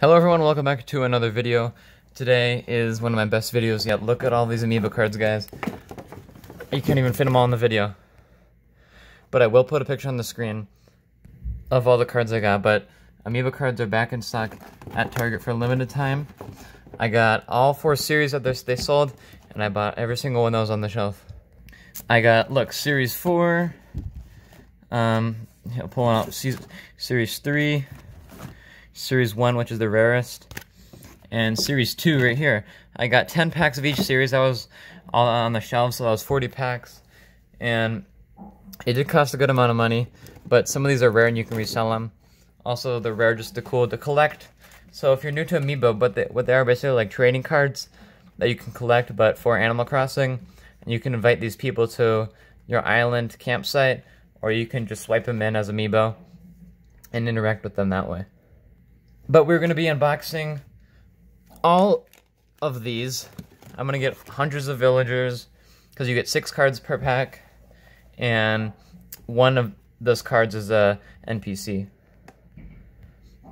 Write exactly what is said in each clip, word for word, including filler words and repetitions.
Hello everyone, welcome back to another video. Today is one of my best videos yet. Look at all these Amiibo cards, guys. You can't even fit them all in the video. But I will put a picture on the screen of all the cards I got, but Amiibo cards are back in stock at Target for a limited time. I got all four series that they sold, and I bought every single one that was on the shelf. I got, look, Series four. Um, he'll pull out Series three. Series one, which is the rarest, and Series two right here. I got ten packs of each series. That was all on the shelf, so that was forty packs. And it did cost a good amount of money, but some of these are rare and you can resell them. Also, they're rare just to cool to collect. So if you're new to Amiibo, but they, what they are basically like trading cards that you can collect, but for Animal Crossing, and you can invite these people to your island campsite, or you can just swipe them in as Amiibo and interact with them that way. But we're going to be unboxing all of these. I'm going to get hundreds of villagers, because you get six cards per pack, and one of those cards is a N P C.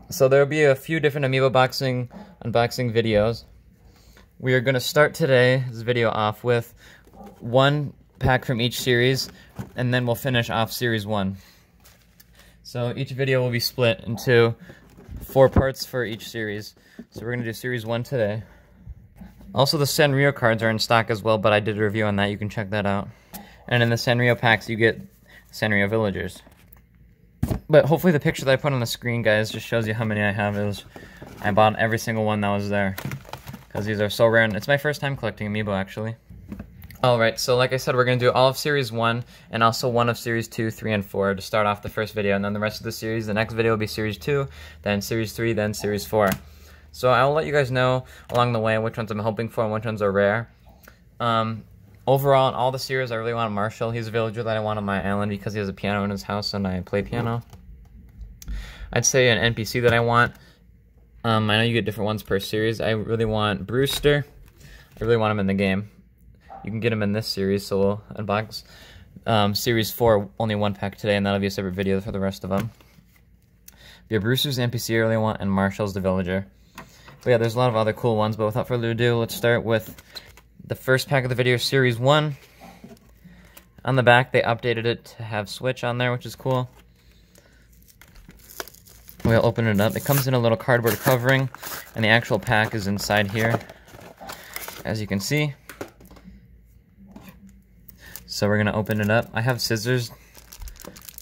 So there will be a few different Amiibo boxing, unboxing videos. We are going to start today's video off with one pack from each series, and then we'll finish off Series one. So each video will be split into four parts for each series. So we're going to do Series one today. Also, the Sanrio cards are in stock as well, but I did a review on that. You can check that out. And in the Sanrio packs, you get Sanrio villagers. But hopefully the picture that I put on the screen, guys, just shows you how many I have. It was, I bought every single one that was there, because these are so rare, and it's my first time collecting Amiibo, actually. Alright, so like I said, we're going to do all of Series one, and also one of Series two, three, and four to start off the first video, and then the rest of the series. The next video will be Series two, then Series three, then Series four. So I'll let you guys know along the way which ones I'm hoping for and which ones are rare. Um, overall, in all the series, I really want Marshall. He's a villager that I want on my island because he has a piano in his house and I play piano. I'd say an N P C that I want. Um, I know you get different ones per series. I really want Brewster. I really want him in the game. You can get them in this series, so we'll unbox um, Series four, only one pack today, and that'll be a separate video for the rest of them. Yeah, Brewster's the N P C I really want, and Marshall's the villager. So yeah, there's a lot of other cool ones, but without further ado, let's start with the first pack of the video, Series one. On the back, they updated it to have Switch on there, which is cool. We'll open it up. It comes in a little cardboard covering, and the actual pack is inside here, as you can see. So we're going to open it up. I have scissors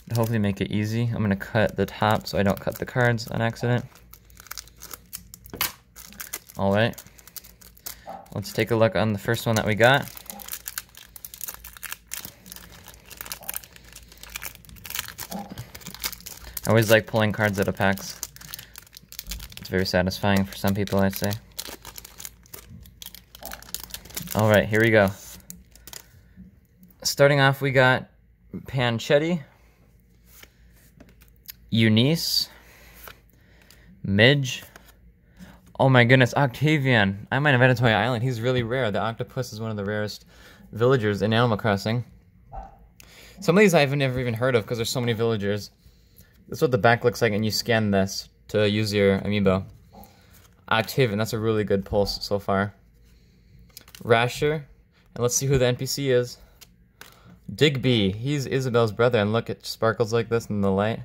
to hopefully make it easy. I'm going to cut the top so I don't cut the cards on accident. Alright. Let's take a look on the first one that we got. I always like pulling cards out of packs. It's very satisfying for some people, I'd say. Alright, here we go. Starting off, we got Pancetti, Eunice, Midge, oh my goodness, Octavian. I might have added to my island. He's really rare. The octopus is one of the rarest villagers in Animal Crossing. Some of these I've never even heard of because there's so many villagers. That's what the back looks like, and you scan this to use your Amiibo. Octavian, that's a really good pull so far. Rasher, and let's see who the N P C is. Digby, he's Isabel's brother, and look, it sparkles like this in the light.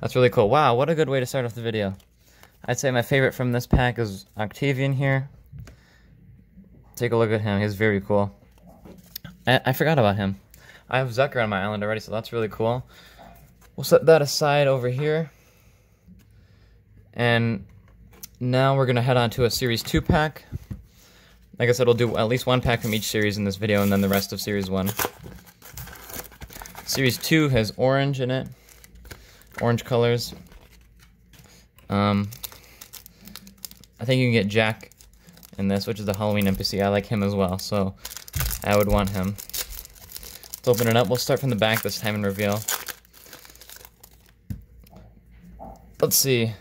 That's really cool. Wow, what a good way to start off the video. I'd say my favorite from this pack is Octavian here. Take a look at him, he's very cool. I, I forgot about him. I have Zucker on my island already, so that's really cool. We'll set that aside over here. And now we're going to head on to a Series two pack. Like I said, we'll do at least one pack from each series in this video, and then the rest of Series one. Series two has orange in it, orange colors. Um, I think you can get Jack in this, which is the Halloween N P C. I like him as well, so I would want him. Let's open it up. We'll start from the back this time and reveal. Let's see.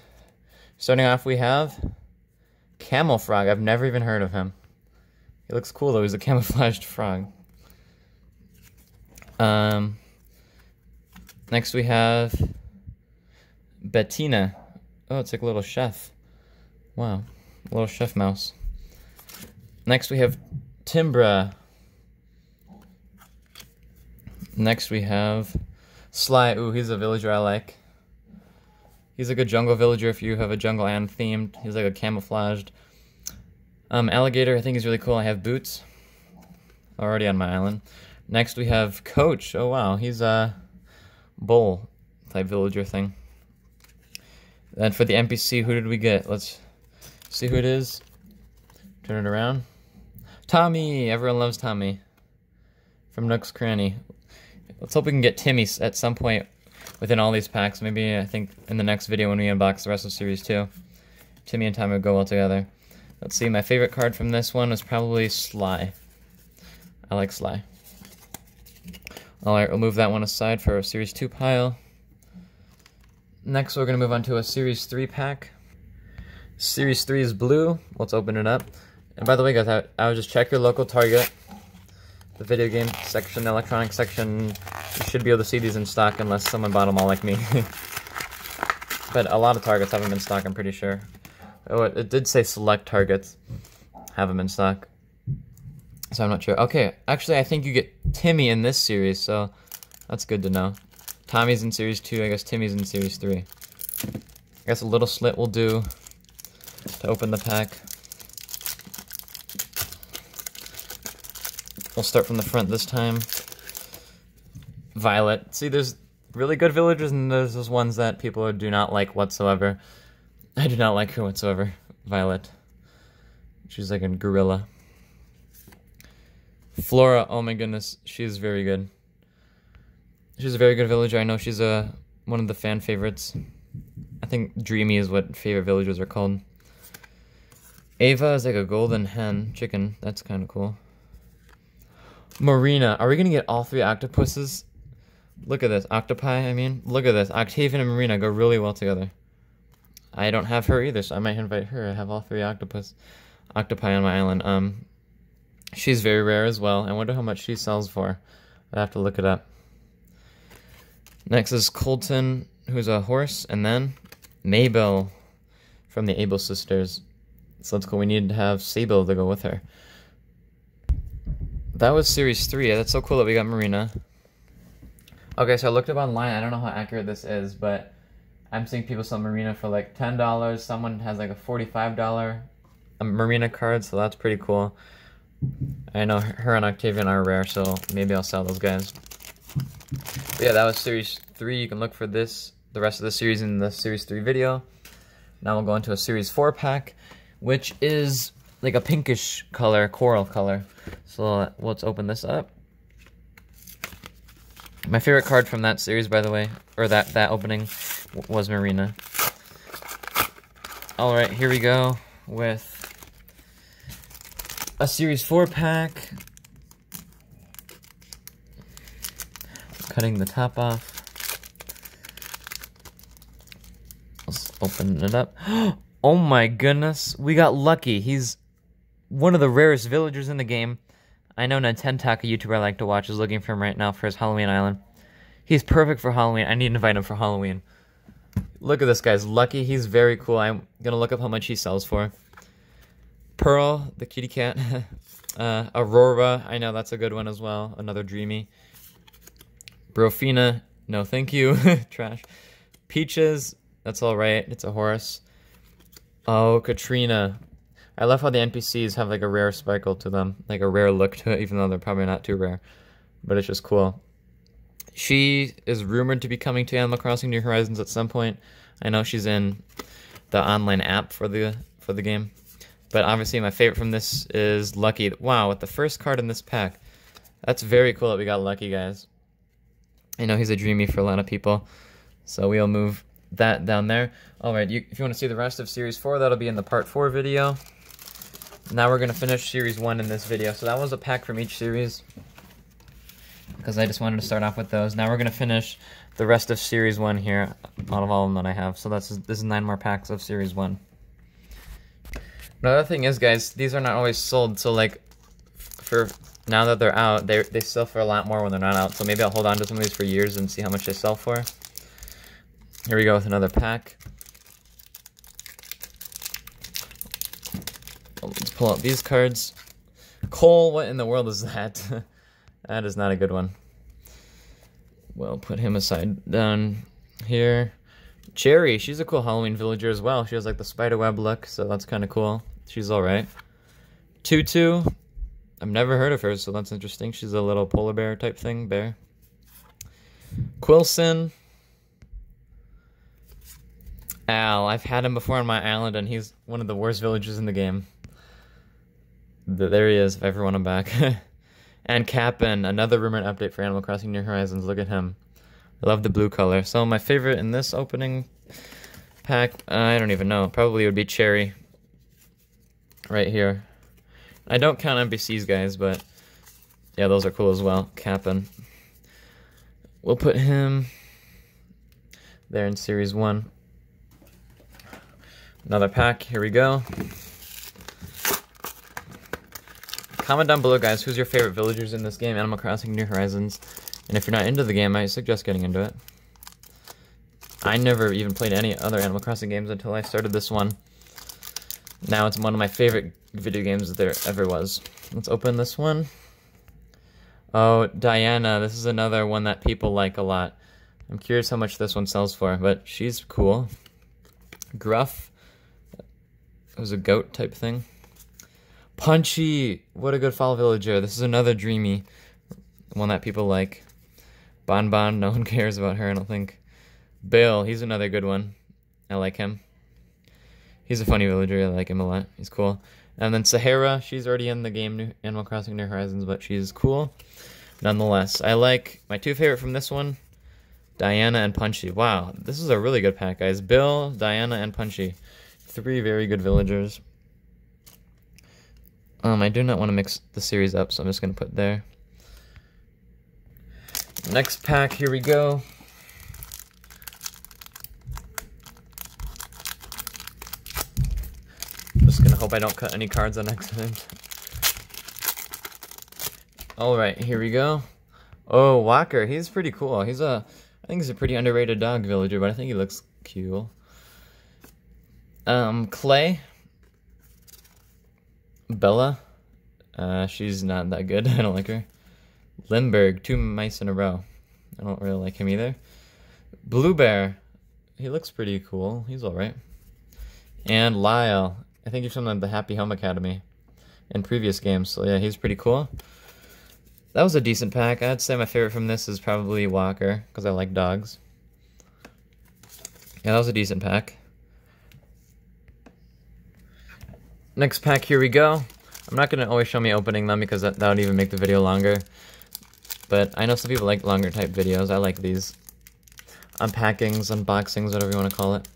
Starting off, we have Camel Frog. I've never even heard of him. He looks cool, though. He's a camouflaged frog. Um... Next we have Bettina. Oh, it's like a little chef. Wow, a little chef mouse. Next we have Timbra. Next we have Sly. Ooh, he's a villager I like. He's a good jungle villager if you have a jungle and themed. He's like a camouflaged. Um, Alligator, I think he's really cool. I have Boots. Already on my island. Next we have Coach. Oh wow, he's a bull type villager thing. And for the N P C, who did we get? Let's see who it is. Turn it around. Tommy! Everyone loves Tommy. From Nook's Cranny. Let's hope we can get Timmy at some point within all these packs. Maybe, I think, in the next video when we unbox the rest of Series two. Timmy and Tommy would go well together. Let's see, my favorite card from this one is probably Sly. I like Sly. Alright, we'll move that one aside for a Series two pile. Next, we're going to move on to a Series three pack. Series three is blue. Let's open it up. And by the way, guys, I, I would just check your local Target. The video game section, the electronic section. You should be able to see these in stock unless someone bought them all like me. But a lot of Targets haven't been in stock, I'm pretty sure. Oh, it, it did say select Targets have them in stock. So I'm not sure. Okay, actually, I think you get Timmy in this series, so that's good to know. Tommy's in Series two, I guess Timmy's in Series three. I guess a little slit will do to open the pack. We'll start from the front this time. Violet. See, there's really good villagers and there's those ones that people do not like whatsoever. I do not like her whatsoever. Violet. She's like a gorilla. Flora, oh my goodness, she's very good. She's a very good villager. I know she's a, one of the fan favorites. I think Dreamy is what favorite villagers are called. Ava is like a golden hen, chicken. That's kind of cool. Marina. Are we going to get all three octopuses? Look at this. Octopi, I mean. Look at this. Octavian and Marina go really well together. I don't have her either, so I might invite her. I have all three octopus, octopi on my island. Um, she's very rare as well. I wonder how much she sells for. I'd have to look it up. Next is Colton, who's a horse, and then Mabel from the Abel sisters. So that's cool. We need to have Sable to go with her. That was Series three. That's so cool that we got Marina. Okay, so I looked up online. I don't know how accurate this is, but I'm seeing people sell Marina for like ten dollars. Someone has like a forty-five dollar Marina card, so that's pretty cool. I know her and Octavian are rare, so maybe I'll sell those guys. But yeah, that was Series three. You can look for this, the rest of the series in the Series three video. Now we'll go into a Series four pack, which is like a pinkish color, coral color. So let's open this up. My favorite card from that series, by the way, or that, that opening, was Marina. Alright, here we go with a Series four pack. Cutting the top off. Let's open it up. Oh my goodness, we got Lucky. He's one of the rarest villagers in the game. I know Nintendtalk, a YouTuber I like to watch, is looking for him right now for his Halloween island. He's perfect for Halloween. I need to invite him for Halloween. Look at this guy's Lucky. He's very cool. I'm gonna look up how much he sells for. Pearl, the kitty cat. uh, Aurora, I know that's a good one as well. Another Dreamy. Brofina, no thank you, trash. Peaches, that's alright, it's a horse. Oh, Katrina. I love how the N P Cs have like a rare sparkle to them, like a rare look to it, even though they're probably not too rare. But it's just cool. She is rumored to be coming to Animal Crossing New Horizons at some point. I know she's in the online app for the for the game. But obviously my favorite from this is Lucky. Wow, with the first card in this pack. That's very cool that we got Lucky, guys. I know he's a Dreamy for a lot of people, so we'll move that down there. Alright, you, if you want to see the rest of Series four, that'll be in the Part four video. Now we're going to finish Series one in this video. So that was a pack from each series, because I just wanted to start off with those. Now we're going to finish the rest of Series one here, out of all of them that I have. So that's this is nine more packs of Series one. Another thing is, guys, these are not always sold, so like, for... now that they're out, they they sell for a lot more when they're not out, so maybe I'll hold on to some of these for years and see how much they sell for. Here we go with another pack. Let's pull out these cards. Cole, what in the world is that? That is not a good one. Well, put him aside down here. Cherry, she's a cool Halloween villager as well. She has like the spiderweb look, so that's kind of cool. She's alright. Tutu, I've never heard of her, so that's interesting. She's a little polar bear type thing, bear. Quilson. Al, I've had him before on my island, and he's one of the worst villagers in the game. There he is, if I ever want him back. And Cap'n, another rumored update for Animal Crossing New Horizons. Look at him. I love the blue color. So my favorite in this opening pack, uh, I don't even know, probably would be Cherry. Right here. I don't count N P Cs, guys, but yeah, those are cool as well. Cap'n. We'll put him there in Series one. Another pack, here we go. Comment down below, guys, who's your favorite villagers in this game, Animal Crossing New Horizons. And if you're not into the game, I suggest getting into it. I never even played any other Animal Crossing games until I started this one. Now it's one of my favorite video games there ever was. Let's open this one. Oh, Diana, this is another one that people like a lot. I'm curious how much this one sells for, but she's cool. Gruff. It was a goat type thing. Punchy! What a good fall villager. This is another dreamy one that people like. Bon Bon, no one cares about her, I don't think. Bill, he's another good one. I like him. He's a funny villager, I like him a lot. He's cool. And then Sahara, she's already in the game New Animal Crossing New Horizons, but she's cool nonetheless. I like my two favorite from this one, Diana and Punchy. Wow, this is a really good pack, guys. Bill, Diana, and Punchy. Three very good villagers. Um, I do not want to mix the series up, so I'm just going to put there. Next pack, here we go. I'm just going to hope I don't cut any cards on accident. Alright, here we go. Oh, Walker, he's pretty cool. He's a, I think he's a pretty underrated dog villager, but I think he looks cool. Um, Clay, Bella, uh, she's not that good, I don't like her. Lindbergh, two mice in a row, I don't really like him either. Blue Bear, he looks pretty cool, he's alright. And Lyle, I think he's from the Happy Home Academy in previous games, so yeah, he's pretty cool. That was a decent pack. I'd say my favorite from this is probably Walker, because I like dogs. Yeah, that was a decent pack. Next pack, here we go. I'm not going to always show me opening them because that, that would even make the video longer. But I know some people like longer type videos. I like these unpackings, unboxings, whatever you want to call it.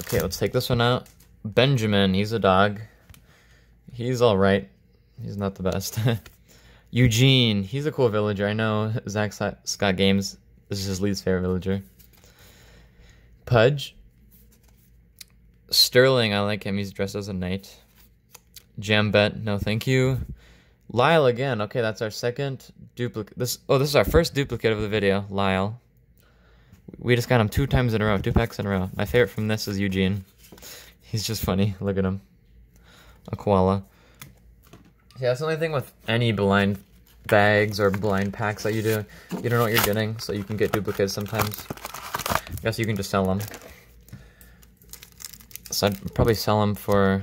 Okay, let's take this one out. Benjamin, he's a dog. He's alright. He's not the best. Eugene, he's a cool villager. I know Zach Scott Games, this is his least favorite villager. Pudge. Sterling, I like him. He's dressed as a knight. Jambette, no thank you. Lyle again. Okay, that's our second duplicate. This oh, this is our first duplicate of the video, Lyle. We just got him two times in a row, two packs in a row. My favorite from this is Eugene. He's just funny. Look at him. A koala. Yeah, that's the only thing with any blind bags or blind packs that you do. You don't know what you're getting, so you can get duplicates sometimes. I guess you can just sell them. So I'd probably sell them for...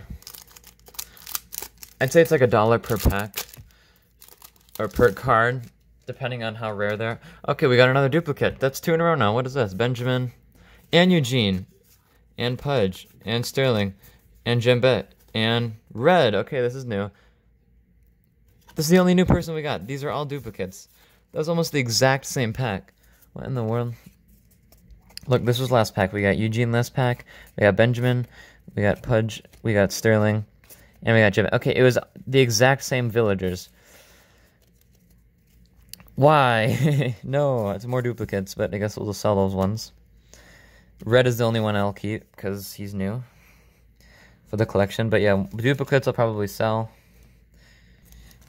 I'd say it's like a dollar per pack. Or per card, depending on how rare they are. Okay, we got another duplicate. That's two in a row now. What is this? Benjamin, and Eugene, and Pudge, and Sterling, and Jambette, and Red. Okay, this is new. This is the only new person we got. These are all duplicates. That was almost the exact same pack. What in the world? Look, this was last pack. We got Eugene last pack. We got Benjamin. We got Pudge. We got Sterling. And we got Jim. Okay, it was the exact same villagers. Why? No, it's more duplicates, but I guess we'll just sell those ones. Red is the only one I'll keep, because he's new for the collection. But yeah, duplicates I'll probably sell.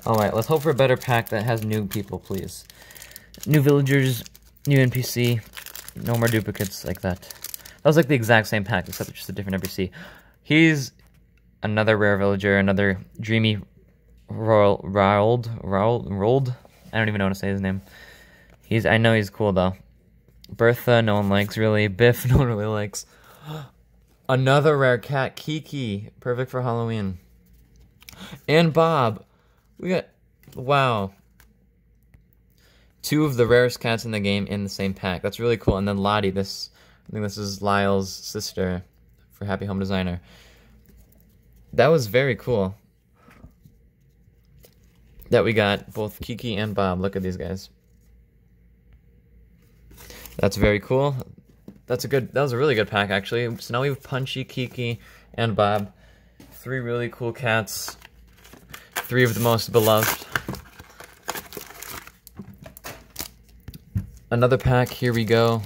Alright, let's hope for a better pack that has new people, please. New villagers, new N P C, no more duplicates like that. That was like the exact same pack, except it's just a different N P C. He's another rare villager, another dreamy Roald, Roald, Roald, Roald? I don't even know how to say his name. He's, I know he's cool though. Bertha, no one likes really. Biff, no one really likes. Another rare cat, Kiki, perfect for Halloween. And Bob, we got, wow. Two of the rarest cats in the game in the same pack. That's really cool. And then Lottie, this, I think this is Lyle's sister for Happy Home Designer. That was very cool that we got both Kiki and Bob. Look at these guys. That's very cool. That's a good, that was a really good pack actually. So now we have Punchy, Kiki, and Bob. Three really cool cats. Three of the most beloved. Another pack, here we go.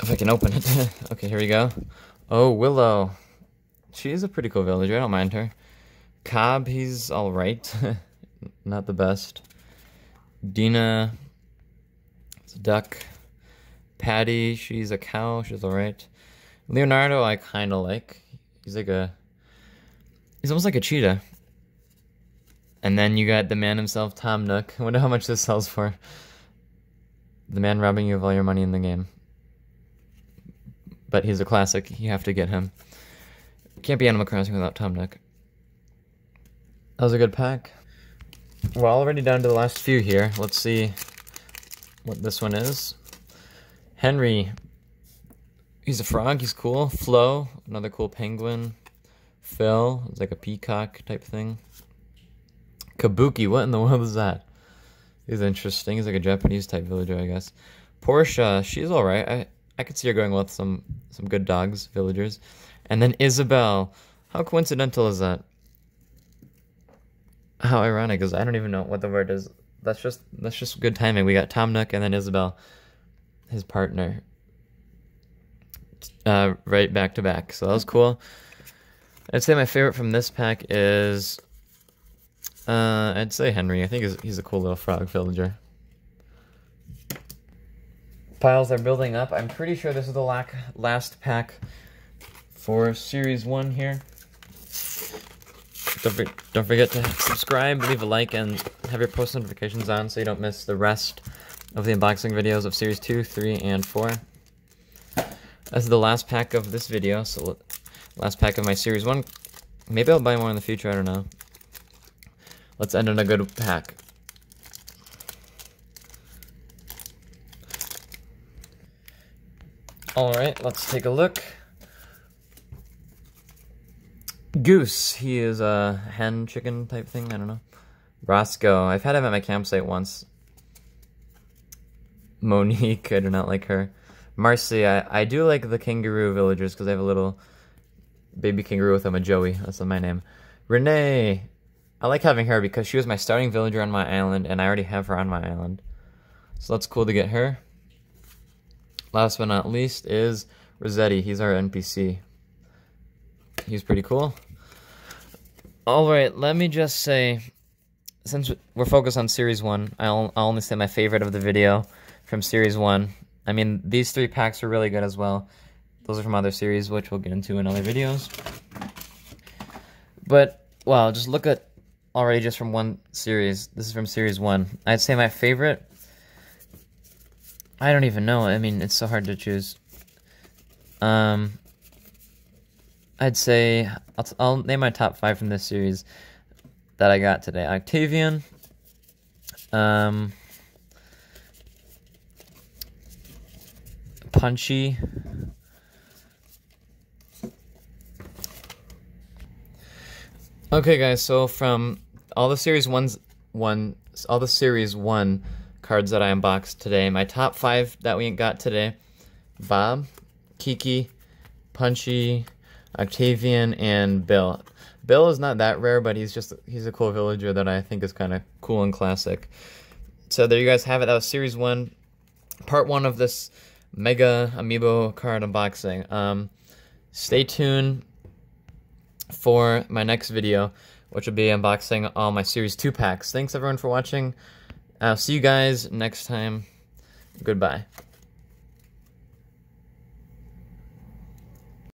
If I can open it. Okay, here we go. Oh, Willow. She is a pretty cool villager, I don't mind her. Cobb, he's alright. Not the best. Dina, it's a duck. Patty, she's a cow, she's alright. Leonardo, I kinda like. He's like a... He's almost like a cheetah. And then you got the man himself, Tom Nook. I wonder how much this sells for. The man robbing you of all your money in the game. But he's a classic, you have to get him. Can't be Animal Crossing without Tom Nook. That was a good pack. We're already down to the last few here. Let's see what this one is. Henry, he's a frog, he's cool. Flo, another cool penguin. Phil, it's like a peacock type thing. Kabuki, what in the world is that? He's interesting, he's like a Japanese type villager, I guess. Portia, she's alright. I I could see her going with some, some good dogs, villagers. And then Isabel. How coincidental is that? How ironic is that? I don't even know what the word is. That's just that's just good timing. We got Tom Nook and then Isabel, his partner. Uh, right back to back. So that was cool. I'd say my favorite from this pack is... Uh, I'd say Henry. I think he's, he's a cool little frog villager. Piles are building up. I'm pretty sure this is the last pack for series one here. Don't, for don't forget to subscribe, leave a like, and have your post notifications on so you don't miss the rest of the unboxing videos of series two, three, and four. This is the last pack of this video, so last pack of my series one. Maybe I'll buy more in the future, I don't know. Let's end on a good pack. Alright, let's take a look. Goose, he is a hen chicken type thing, I don't know. Roscoe, I've had him at my campsite once. Monique, I do not like her. Marcy, I, I do like the kangaroo villagers because I have a little baby kangaroo with him, a Joey, that's my name. Renee, I like having her because she was my starting villager on my island and I already have her on my island. So that's cool to get her. Last but not least is Rossetti. He's our N P C. He's pretty cool. Alright, let me just say, since we're focused on Series one, I'll, I'll only say my favorite of the video from Series one. I mean, these three packs are really good as well. Those are from other series, which we'll get into in other videos. But, wow, just look at already just from one series. This is from Series one. I'd say my favorite... I don't even know. I mean, it's so hard to choose. Um, I'd say... I'll, I'll name my top five from this series that I got today. Octavian. Um, Punchy. Okay, guys. So, from all the series ones, one, all the series one... cards that I unboxed today. My top five that we got today: Bob, Kiki, Punchy, Octavian, and Bill. Bill is not that rare, but he's just he's a cool villager that I think is kind of cool and classic. So there you guys have it. That was series one, part one of this mega amiibo card unboxing. Um, stay tuned for my next video, which will be unboxing all my Series two packs. Thanks everyone for watching. I'll see you guys next time. Goodbye.